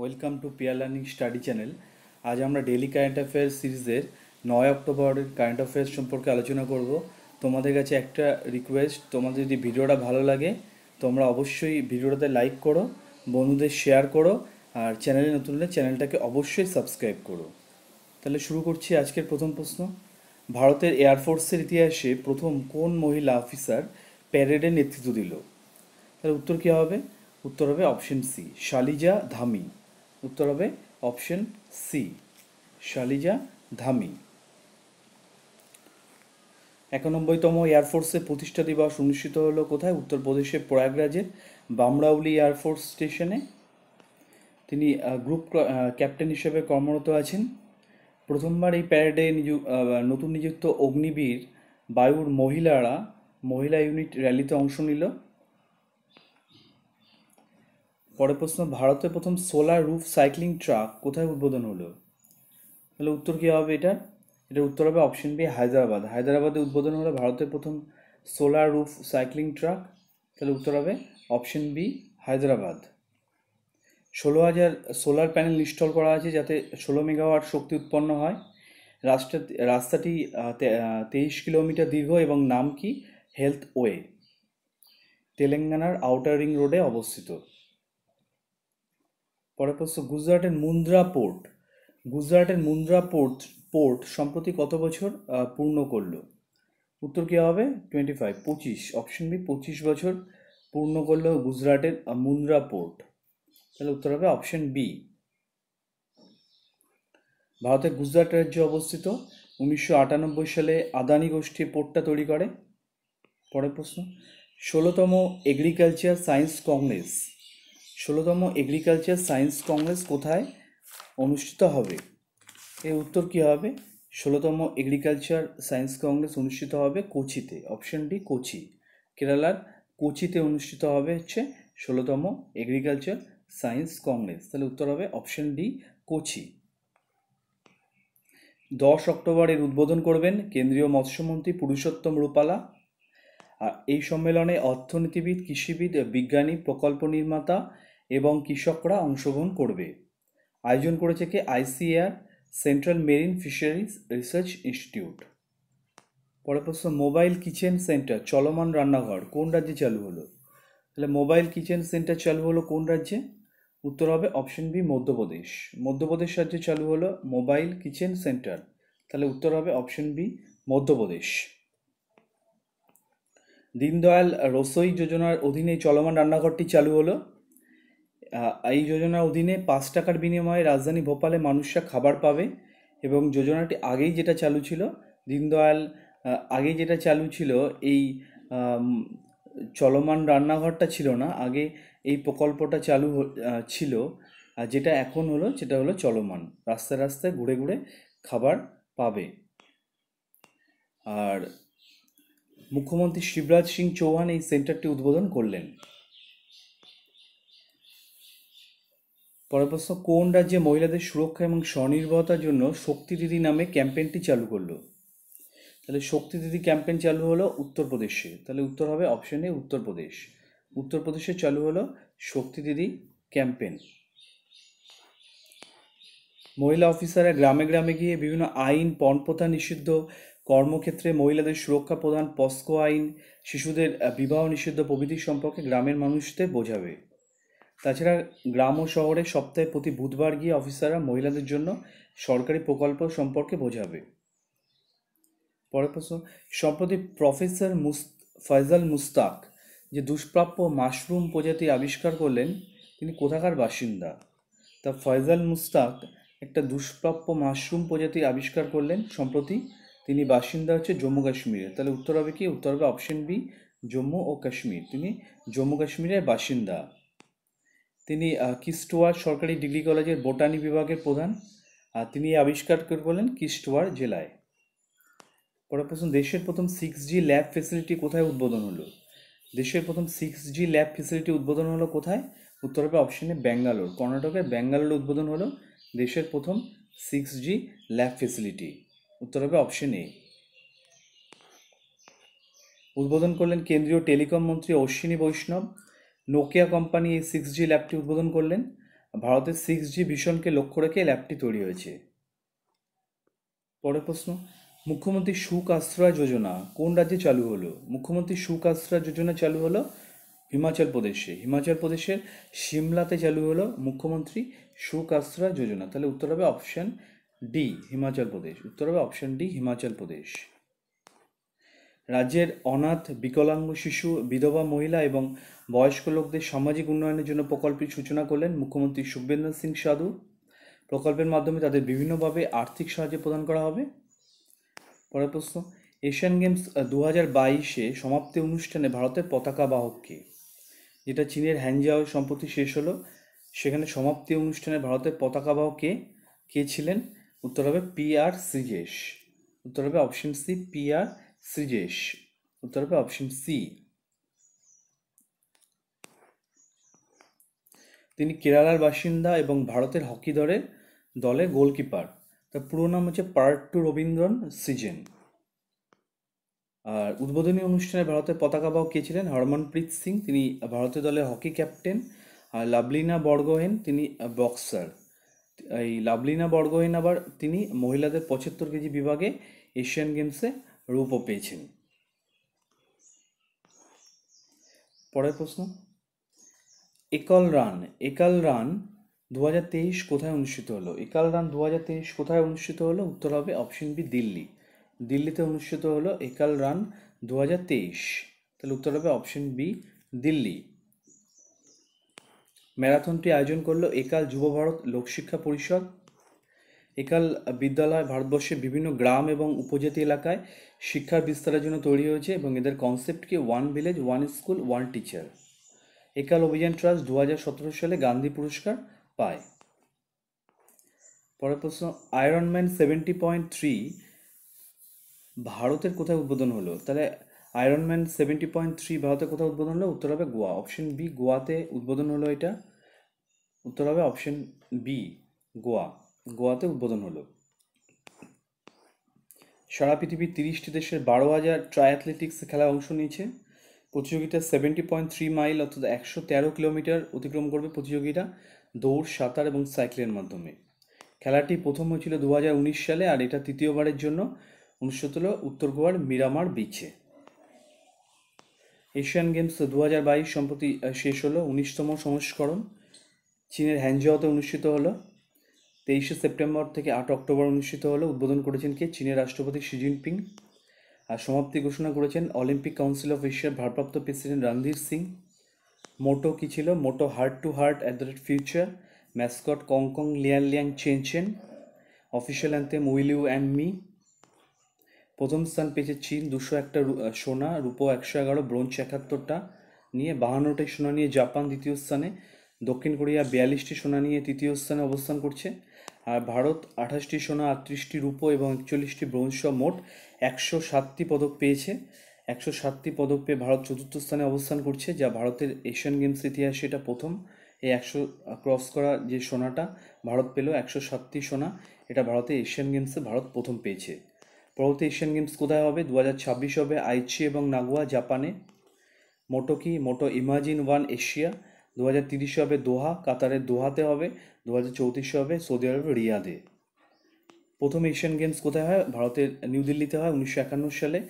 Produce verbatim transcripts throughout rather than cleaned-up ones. Welcome to peer learning study channel. आज आमरा daily current affairs सीरीज़ेर नौ अक्टोबर कारेंट अफेयर्स सम्पर्के आलोचना करब। तोमादेर काछे एकटा रिक्वेस्ट, तोमादेर जोदि भिडियोटा भालो लागे तोमरा अवश्यई भिडियोटाते लाइक करो, बंधुदेर शेयर करो और चैनेले नतुन हले चैनलटाके अवश्यई सबस्क्राइब करो। ताहले शुरू करछि आजकेर प्रथम प्रश्न। भारतेर एयारफोर्सेर इतिहासे प्रथम कोन महिला अफिसार प्यारेडे नेतृत्व दिल? ताहले उत्तर कि होबे? उत्तर होबे अपशन सी, शालिजा धामी। उत्तर होबे अपशन सी, शालिजा धामी। इक्यानबेतम एयरफोर्स प्रतिष्ठा दिवस अनुष्ठित हलो कोथाय? उत्तर प्रदेश प्रयागराजे बामराउली एयरफोर्स स्टेशने। तिनी ग्रुप कैप्टन हिसेबे कर्मरत आछेन। प्रथमबार एई प्यारेडे नतून नियुक्त अग्निवीर वायुर महिलारा महिला यूनिट रैलीते अंश निल। परेर प्रश्न, भारत में प्रथम सोलार रूफ साइक्लिंग ट्रैक कोथाय उद्बोधन हलो? ताहले उत्तर कि होबे? एटार एटार उत्तर होबे अपशन बी, हैदराबाद। हैदराबादे उद्बोधन हलो भारतेर प्रथम सोलार रूफ साइक्लिंग ट्रैक। ताहले उत्तर होबे अपशन बी, हैदराबाद। षोलो हज़ार सोलार पैनल इन्स्टल करा आछे जाते षोलो मेगावाट शक्ति उत्पन्न हय। रास्ता रास्ताटी तेईस किलोमीटर दीर्घ एबं नाम कि हेल्थ ओए। तेलेंगानार आउटार रिंग रोडे अवस्थित। পরের প্রশ্ন, গুজরাটের মুন্দ্রা পোর্ট গুজরাটের মুন্দ্রা পোর্ট পোর্ট সম্প্রতি কত বছর পূর্ণ করলো? উত্তর কি হবে? টোয়েন্টি ফাইভ পঁচিশ অপশন বি, পঁচিশ বছর পূর্ণ করলো গুজরাটের মুন্দ্রা পোর্ট। তাহলে উত্তর হবে অপশন বি। ভারতের গুজরাট রাজ্যে অবস্থিত। উনিশশো আটানব্বই সালে আদানি গোষ্ঠী পোর্টটা তৈরি করে। পরের প্রশ্ন, ষোলোতম এগ্রিকালচার সায়েন্স কংগ্রেস ষোলোতম एग्रिकल्चर साइंस कॉन्ग्रेस कोथाय अनुष्ठित होबे? एर उत्तर कि होबे? षोलोतम एग्रिकल्चर साइंस कॉन्ग्रेस अनुष्ठित होबे कोचीते। Option D, Kochi. केरलार कोचीते अनुष्ठित होबे हच्छे षोलोतम एग्रिकल्चर साइंस कॉन्ग्रेस। ताहले उत्तर होबे अपशन डी, कोची। दस अक्टोबर एर उद्बोधन करबेन केंद्रीय मत्स्यमंत्री पुरुषोत्तम रूपाला। आर एई सम्मेलने अर्थनीतिविद, कृषिविद, विज्ञानी, प्रकल्प निर्माता एवं कृषकरा अंशग्रहण करबे। आयोजन करेছে কে? ICAR, central marine fisheries research institute. পরের প্রশ্ন, মোবাইল কিচেন সেন্টার চলমান রান্নাঘর কোন রাজ্যে চালু হলো? তাহলে মোবাইল কিচেন সেন্টার চালু হলো কোন রাজ্যে? উত্তর হবে অপশন বি, মধ্যপ্রদেশ। মধ্যপ্রদেশ রাজ্যে চালু হলো মোবাইল কিচেন সেন্টার। তাহলে উত্তর হবে অপশন বি, মধ্যপ্রদেশ। দীনদয়াল রসোই যোজনার অধীনে চলমান রান্নাঘরটি চালু হলো। এই যোজনার অধীনে পাঁচ টাকার বিনিময়ে রাজধানী ভোপালে মানুষরা খাবার পাবে। এবং যোজনাটি আগেই যেটা চালু ছিল, দীনদয়াল আগেই যেটা চালু ছিল এই চলমান রান্নাঘরটা ছিল না, আগে এই প্রকল্পটা চালু ছিল যেটা এখন হলো, সেটা হলো চলমান। রাস্তায় রাস্তায় ঘুরে ঘুরে খাবার পাবে। আর মুখ্যমন্ত্রী শিবরাজ সিং চৌহান এই সেন্টারটি উদ্বোধন করলেন। পরের প্রশ্ন, কোন রাজ্যে মহিলাদের সুরক্ষা এবং স্বনির্ভরতার জন্য শক্তি দিদি নামে ক্যাম্পেইনটি চালু করলো? তাহলে শক্তি দিদি ক্যাম্পেইন চালু হলো উত্তরপ্রদেশে। তাহলে উত্তর হবে অপশন এ, উত্তরপ্রদেশ। উত্তরপ্রদেশে চালু হলো শক্তি দিদি ক্যাম্পেইন। মহিলা অফিসাররা গ্রামে গ্রামে গিয়ে বিভিন্ন আইন, পণপ্রথা নিষিদ্ধ, কর্মক্ষেত্রে মহিলাদের সুরক্ষা প্রদান, পস্কো আইন, শিশুদের বিবাহ নিষিদ্ধ প্রভৃতি সম্পর্কে গ্রামের মানুষদের বোঝাবে। তাছাড়া গ্রাম ও শহরে সপ্তাহে প্রতি বুধবার গিয়ে অফিসাররা মহিলাদের জন্য সরকারি প্রকল্প সম্পর্কে বোঝাবে। পরের প্রশ্ন, সম্প্রতি প্রফেসর ফাইজাল মুস্তাক যে দুষ্প্রাপ্য মাশরুম প্রজাতি আবিষ্কার করলেন, তিনি কোথাকার বাসিন্দা? তা ফাইজাল মুস্তাক একটা দুষ্প্রাপ্য মাশরুম প্রজাতি আবিষ্কার করলেন সম্প্রতি, তিনি বাসিন্দা হচ্ছে জম্মু কাশ্মীরে। তাহলে উত্তর হবে কি? উত্তর হবে অপশন বি, জম্মু ও কাশ্মীর। তিনি জম্মু কাশ্মীরের বাসিন্দা। তিনি কিষ্টওয়ার সরকারি ডিগ্রি কলেজের বোটানি বিভাগের প্রধান। আর তিনি আবিষ্কার করলেন কিষ্টওয়ার জেলায়। পরের প্রশ্ন, দেশের প্রথম সিক্স জি ল্যাব ফেসিলিটি কোথায় উদ্বোধন হলো? দেশের প্রথম সিক্স জি ল্যাব ফেসিলিটি উদ্বোধন হলো কোথায়? উত্তর হবে অপশনে, ব্যাঙ্গালোর। কর্ণাটকের ব্যাঙ্গালোরে উদ্বোধন হলো দেশের প্রথম সিক্স জি ল্যাব ফেসিলিটি। উত্তর হবে অপশন এ। উদ্বোধন করলেন কেন্দ্রীয় টেলিকম মন্ত্রী অশ্বিনী বৈষ্ণব। নোকিয়া কোম্পানি এই সিক্স জি ল্যাবটি উদ্বোধন করলেন। ভারতের সিক্স জি ভিশনকে লক্ষ্য রেখে ল্যাবটি তৈরি হয়েছে। পরের প্রশ্ন, মুখ্যমন্ত্রী সুখ আশ্রয় যোজনা কোন রাজ্যে চালু হলো? মুখ্যমন্ত্রী সুখ আশ্রয় যোজনা চালু হলো হিমাচল প্রদেশে। হিমাচল প্রদেশের সিমলাতে চালু হলো মুখ্যমন্ত্রী সুখ আশ্রয় যোজনা। তাহলে উত্তর হবে অপশন ডি হিমাচল প্রদেশ। উত্তর হবে অপশন ডি হিমাচল প্রদেশ। রাজ্যের অনাথ, বিকলাঙ্গ শিশু, বিধবা মহিলা এবং বয়স্ক লোকদের সামাজিক উন্নয়নের জন্য প্রকল্পের সূচনা করলেন মুখ্যমন্ত্রী শুভেন্দ্র সিং সাধু। প্রকল্পের মাধ্যমে তাদের বিভিন্নভাবে আর্থিক সাহায্য প্রদান করা হবে। পরের প্রশ্ন, এশিয়ান গেমস দু হাজার বাইশে সমাপ্তি অনুষ্ঠানে ভারতের পতাকা বাহককে, যেটা চীনের হ্যাংজাও সম্প্রতি শেষ হলো, সেখানে সমাপ্তি অনুষ্ঠানে ভারতের পতাকা বাহককে কে ছিলেন? উত্তর হবে পি আর সৃজেশ। উত্তর হবে option C P R Sreejesh. উত্তর হবে অপশন সি। তিনি কেরালার বাসিন্দা এবং ভারতের হকি দলের দলের গোলকিপার। তার পুরো নাম হচ্ছে পার্ট টু রবীন্দ্রন সিজেন। আর উদ্বোধনী অনুষ্ঠানে ভারতের পতাকা বাহক কে ছিলেন? হরমনপ্রীত সিং, তিনি ভারতীয় দলের হকি ক্যাপ্টেন। আর লাভলিনা বরগোহেন, তিনি বক্সার। এই লাভলিনা বরগোহেন আবার তিনি মহিলাদের পঁচাত্তর কেজি বিভাগে এশিয়ান গেমসে রূপও পেয়েছেন। পরের প্রশ্ন, একল রান একল রান দু হাজার তেইশ কোথায় অনুষ্ঠিত হলো? একাল রান দু হাজার তেইশ কোথায় অনুষ্ঠিত হলো? উত্তর হবে অপশন বি দিল্লি। দিল্লিতে অনুষ্ঠিত হলো একাল রান দু হাজার তেইশ। তাহলে উত্তর হবে অপশন বি দিল্লি। ম্যারাথনটি আয়োজন করলো একাল যুব ভারত লোক শিক্ষা পরিষদ। একাল বিদ্যালয় ভারতবর্ষের বিভিন্ন গ্রাম এবং উপজাতি এলাকায় শিক্ষার বিস্তারের জন্য তৈরি হয়েছে এবং এদের কনসেপ্টকে one village one school one teacher. Ekal Abhiyan trust দু হাজার সতেরো সালে গান্ধী পুরস্কার পায়। পরের প্রশ্ন, আয়রনম্যান সেভেন্টি পয়েন্ট থ্রি ভারতের কোথায় উদ্বোধন হলো? তাহলে আয়রনম্যান সেভেন্টি পয়েন্ট থ্রি ভারতের কোথায় উদ্বোধন হলো? উত্তর হবে গোয়া। অপশন বি গোয়াতে উদ্বোধন হলো এটা। উত্তর হবে অপশন বি গোয়া। গোয়াতে উদ্বোধন হলো। সারা পৃথিবীর তিরিশটি দেশের বারো হাজার ট্রাই অ্যাথলেটিক্সে খেলায় অংশ নিয়েছে। প্রতিযোগিতা সেভেন্টি পয়েন্ট থ্রি মাইল অর্থাৎ একশো তেরো কিলোমিটার অতিক্রম করবে প্রতিযোগীরা দৌড়, সাঁতার এবং সাইক্লিংয়ের মাধ্যমে। খেলাটি প্রথম হয়েছিল দু হাজার উনিশ সালে আর এটা তৃতীয়বারের জন্য অনুষ্ঠিত হল উত্তর গোয়ার মিরামার বিচে। এশিয়ান গেমস দু হাজার বাইশ সম্প্রতি শেষ হলো, উনিশতম সংস্করণ চীনের হ্যাংজাওতে অনুষ্ঠিত হলো। তেইশে সেপ্টেম্বর থেকে আট অক্টোবর অনুষ্ঠিত হলো। উদ্বোধন করেছেন কে? চীনের রাষ্ট্রপতি শি জিনপিং। আর সমাপ্তি ঘোষণা করেছেন অলিম্পিক কাউন্সিল অফ এশিয়ার ভারপ্রাপ্ত প্রেসিডেন্ট রণধীর সিং। মোটো কী ছিল? Motto heart to heart at the rate future. Mascot Congcong, লিয়ান Liang, Chenchen. Official anthem will you and me. প্রথম স্থান পেয়েছে চীন দুশো একটা সোনা, রূপো একশো এগারো, ব্রোঞ্জ একাত্তরটা নিয়ে। বাহান্নটি সোনা নিয়ে জাপান দ্বিতীয় স্থানে, দক্ষিণ কোরিয়া বিয়াল্লিশটি সোনা নিয়ে তৃতীয় স্থানে অবস্থান করছে। আর ভারত আঠাশটি সোনা, আটত্রিশটি রূপো এবং একচল্লিশটি ব্রোঞ্জ সহ মোট একশো সাতটি পদক পেয়েছে। একশো সাতটি পদক পেয়ে ভারত চতুর্থ স্থানে অবস্থান করছে, যা ভারতের এশিয়ান গেমস ইতিহাসে এটা প্রথম। এই একশো ক্রস করা যে সোনাটা ভারত পেল, একশো সাতটি সোনা, এটা ভারতে এশিয়ান গেমসে ভারত প্রথম পেয়েছে। পরবর্তী এশিয়ান গেমস কোথায় হবে? দু হাজার ছাব্বিশ হবে আইচি এবং নাগোয়া, জাপানে। মোটো কি? Motto imagine one Asia. দু হাজার তিরিশে হবে দোহা, কাতারের দোহাতে হবে। দু হাজার চৌত্রিশে হবে সৌদি আরবের রিয়াদে। প্রথম এশিয়ান গেমস কোথায় হয়? ভারতের নিউ দিল্লিতে হয় উনিশশো একান্ন সালে।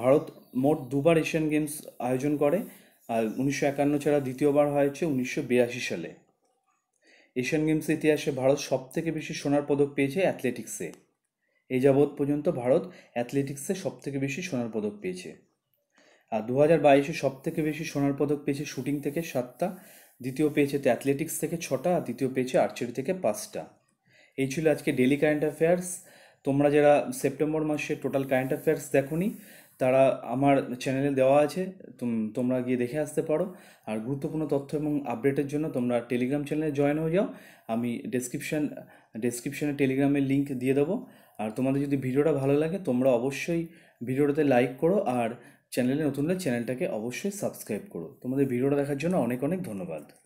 ভারত মোট দুবার এশিয়ান গেমস আয়োজন করে, আর উনিশশো একান্ন ছাড়া দ্বিতীয়বার হয়েছে উনিশশো বিরাশি সালে। এশিয়ান গেমসের ইতিহাসে ভারত সবথেকে বেশি সোনার পদক পেয়েছে অ্যাথলেটিক্সে। এই যাবৎ পর্যন্ত ভারত অ্যাথলেটিক্সে সবথেকে বেশি সোনার পদক পেয়েছে। আর দু হাজার বাইশে সবথেকে বেশি সোনার পদক পেয়েছে শুটিং থেকে সাতটা, দ্বিতীয় পেয়েছে অ্যাথলেটিক্স থেকে ছটা, আর দ্বিতীয় পেয়েছে আর্চারি থেকে পাঁচটা। এই ছিল আজকে ডেলি কারেন্ট অ্যাফেয়ার্স। তোমরা যারা সেপ্টেম্বর মাসে টোটাল কারেন্ট অ্যাফেয়ার্স দেখোনি তারা আমার চ্যানেলে দেওয়া আছে, তোমরা গিয়ে দেখে আসতে পারো। আর গুরুত্বপূর্ণ তথ্য এবং আপডেটের জন্য তোমরা টেলিগ্রাম চ্যানেলে জয়েন হয়ে যাও। আমি ডেসক্রিপশান ডেসক্রিপশানে টেলিগ্রামের লিঙ্ক দিয়ে দেবো। আর তোমাদের যদি ভিডিওটা ভালো লাগে তোমরা অবশ্যই ভিডিওটাতে লাইক করো, আর চ্যানেলে নতুন হলে চ্যানেলটাকে অবশ্যই সাবস্ক্রাইব করো। তোমাদের ভিডিওটা দেখার জন্য অনেক অনেক ধন্যবাদ।